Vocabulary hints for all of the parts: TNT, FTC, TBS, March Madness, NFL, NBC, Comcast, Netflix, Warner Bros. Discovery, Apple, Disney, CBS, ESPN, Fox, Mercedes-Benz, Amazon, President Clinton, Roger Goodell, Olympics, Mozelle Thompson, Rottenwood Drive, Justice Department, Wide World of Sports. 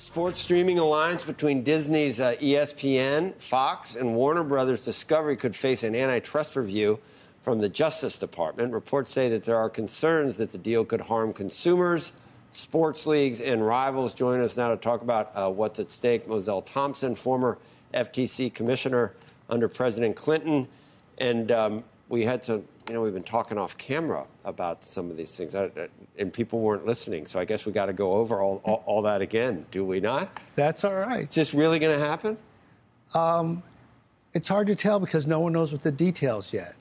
Sports streaming alliance between Disney's ESPN, Fox, and Warner Bros. Discovery could face an antitrust review from the Justice Department. Reports say that there are concerns that the deal could harm consumers, sports leagues, and rivals. Join us now to talk about what's at stake. Mozelle Thompson, former FTC commissioner under President Clinton. And we had to, we've been talking off camera about some of these things, and people weren't listening. So I guess we got to go over all that again, do we not? That's all right. Is this really going to happen? It's hard to tell because no one knows what the details yet.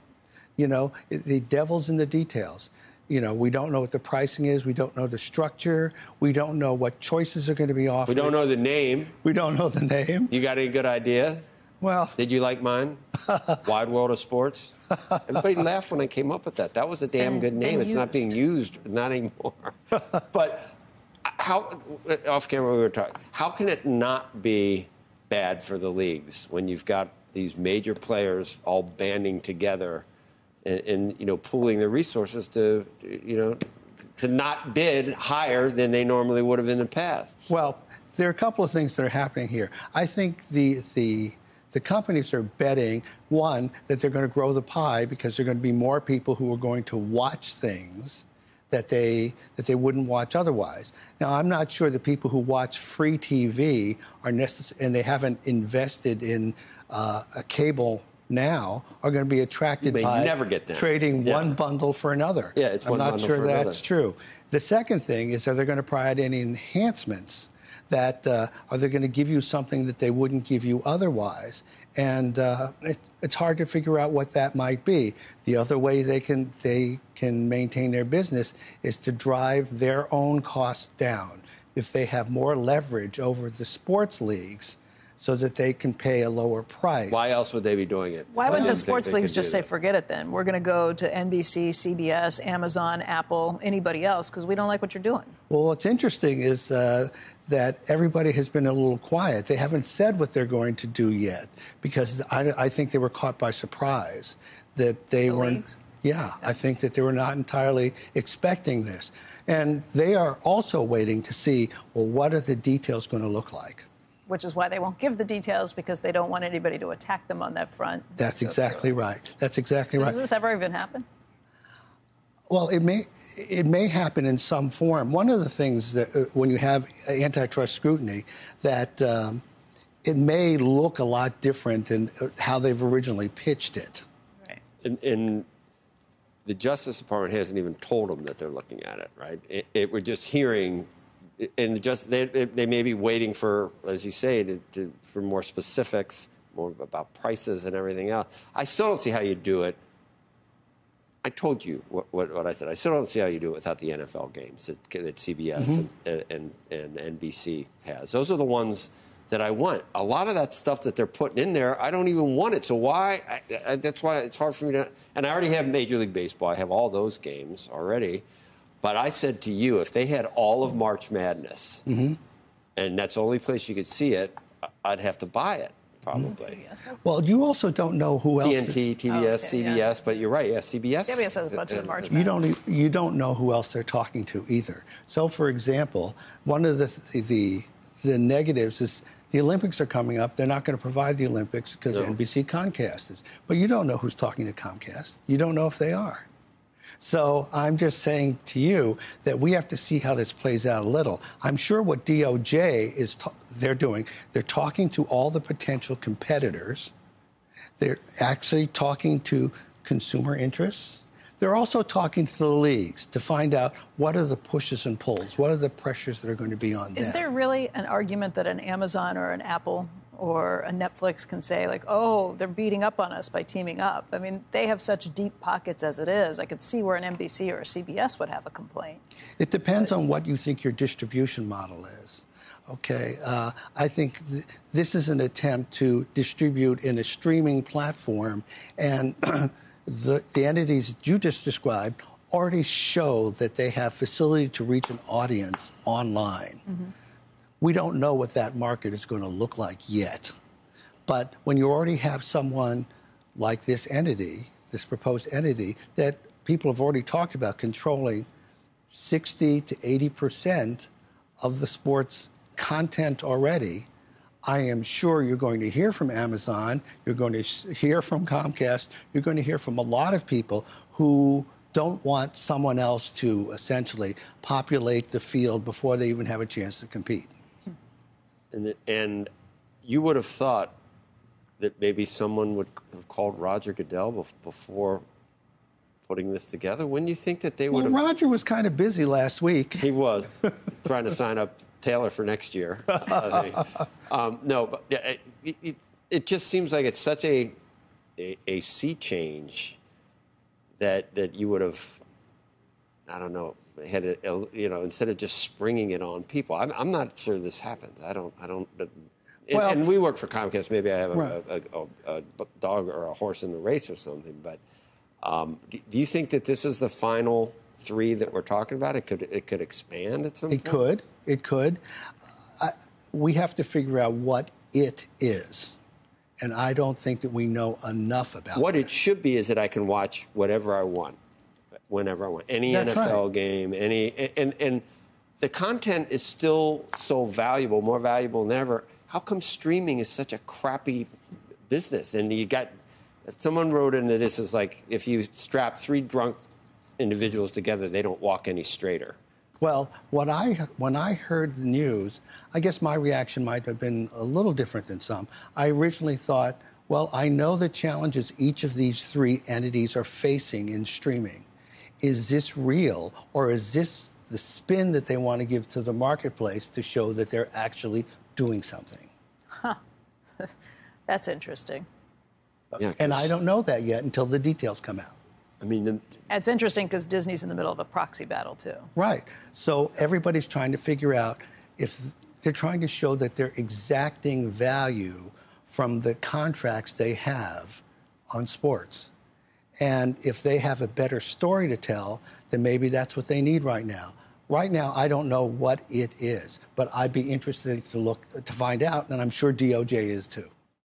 The devil's in the details. We don't know what the pricing is. We don't know the structure. We don't know what choices are going to be offered. We don't know the name. We don't know the name. You got any good ideas? Well, did you like mine? Wide World of Sports? Everybody laughed when I came up with that. That was a damn good name. It's not being used, not anymore. But how, off camera we were talking, how can it not be bad for the leagues when you've got these major players all banding together and pooling their resources to, to not bid higher than they normally would have in the past? Well, there are a couple of things that are happening here. I think the companies are betting, one, that they're going to grow the pie because there are going to be more people who are going to watch things that they wouldn't watch otherwise. Now, I'm not sure the people who watch free TV are necessary, and they haven't invested in a cable now, are going to be attracted by never get that. Trading one bundle for another. Yeah, it's one bundle for another. I'm not sure that's true. The second thing is, are they going to provide any enhancements? That are they going to give you something that they wouldn't give you otherwise? And it's hard to figure out what that might be. The other way they can maintain their business is to drive their own costs down if they have more leverage over the sports leagues, so that they can pay a lower price. Why else would they be doing it? Why wouldn't the sports leagues just say, forget it then? We're going to go to NBC, CBS, Amazon, Apple, anybody else, because we don't like what you're doing. Well, what's interesting is that everybody has been a little quiet. They haven't said what they're going to do yet, because I think they were caught by surprise that they weren't. Yeah, I think that they were not entirely expecting this. And they are also waiting to see, well, what are the details going to look like? Which is why they won't give the details, because they don't want anybody to attack them on that front. That's exactly right. That's exactly right. Does this ever even happen? Well, it may happen in some form. One of the things that when you have antitrust scrutiny, that it may look a lot different than how they've originally pitched it. Right. And the Justice Department hasn't even told them that they're looking at it, right? We're just hearing. And just they may be waiting for, as you say, for more specifics, more about prices and everything else. I still don't see how you do it. I told you what I said. I still don't see how you do it without the NFL games that CBS and NBC has. Those are the ones that I want. A lot of that stuff that they're putting in there, I don't even want it. So why? That's why it's hard for me to. And I already have Major League Baseball. I have all those games already. But I said to you, if they had all of March Madness, and that's the only place you could see it, I'd have to buy it, probably. Well, you also don't know who else. TNT, TBS, CBS, but you're right, CBS. CBS has a bunch of March Madness. You don't know who else they're talking to either. So, for example, one of the negatives is the Olympics are coming up. They're not going to provide the Olympics because NBC Comcast is. But you don't know who's talking to Comcast. You don't know if they are. So I'm just saying to you that we have to see how this plays out a little. I'm sure what DOJ is they're talking to all the potential competitors. They're actually talking to consumer interests. They're also talking to the leagues to find out what are the pushes and pulls, what are the pressures that are going to be on them. Is there really an argument that an Amazon or an Apple or a Netflix can say, like, oh, they're beating up on us by teaming up? I mean, they have such deep pockets as it is. I could see where an NBC or a CBS would have a complaint. It depends on what you think your distribution model is. Okay, I think this is an attempt to distribute in a streaming platform, and the entities you just described already show that they have facility to reach an audience online. We don't know what that market is going to look like yet. But when you already have someone like this entity, this proposed entity, that people have already talked about controlling 60 to 80% of the sports content already. I am sure you're going to hear from Amazon, you're going to hear from Comcast, you're going to hear from a lot of people who don't want someone else to essentially populate the field before they even have a chance to compete. And you would have thought that maybe someone would have called Roger Goodell before putting this together. When do you think that they would have... Well, Roger was kind of busy last week. He was trying to sign up Taylor for next year. No, but it just seems like it's such a sea change that you would have, I don't know, had a, instead of just springing it on people. I'm not sure this happens. I don't. Well, and we work for Comcast. Maybe I have a dog or a horse in the race or something. But do you think that this is the final three that we're talking about? It could expand at some point? It could. We have to figure out what it is. And I don't think that we know enough about it. What it should be is that I can watch whatever I want, whenever I want, any NFL game, and the content is still so valuable, more valuable than ever. How come streaming is such a crappy business? And you got, someone wrote into this is like, if you strap three drunk individuals together, they don't walk any straighter. Well, when I heard the news, I guess my reaction might have been a little different than some. I originally thought, well, I know the challenges each of these three entities are facing in streaming. Is this real, or is this the spin that they want to give to the marketplace to show that they're actually doing something? Huh. That's interesting. Yeah, and I don't know that yet until the details come out. I mean, it's interesting because Disney's in the middle of a proxy battle, too. Right. So everybody's trying to figure out if they're trying to show that they're exacting value from the contracts they have on sports. And if they have a better story to tell, then maybe that's what they need right now. Right now, I don't know what it is, but I'd be interested to find out, and I'm sure DOJ is, too.